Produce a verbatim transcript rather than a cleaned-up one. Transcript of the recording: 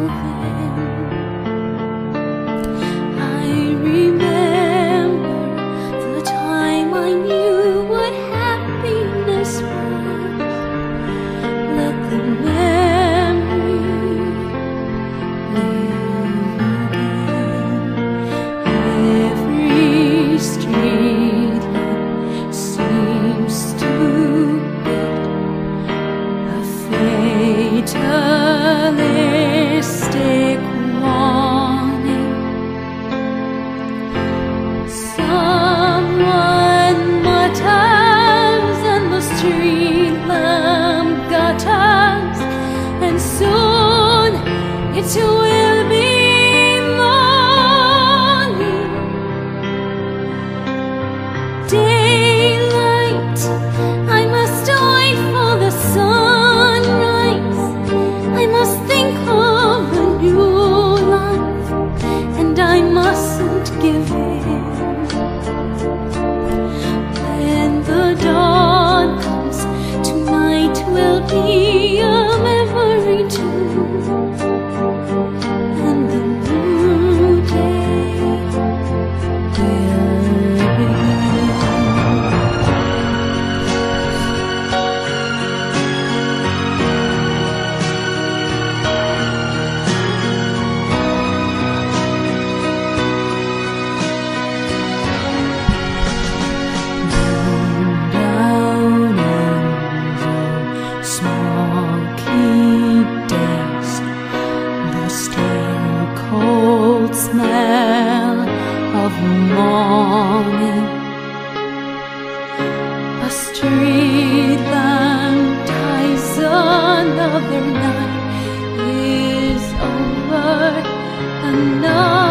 Another night is over, another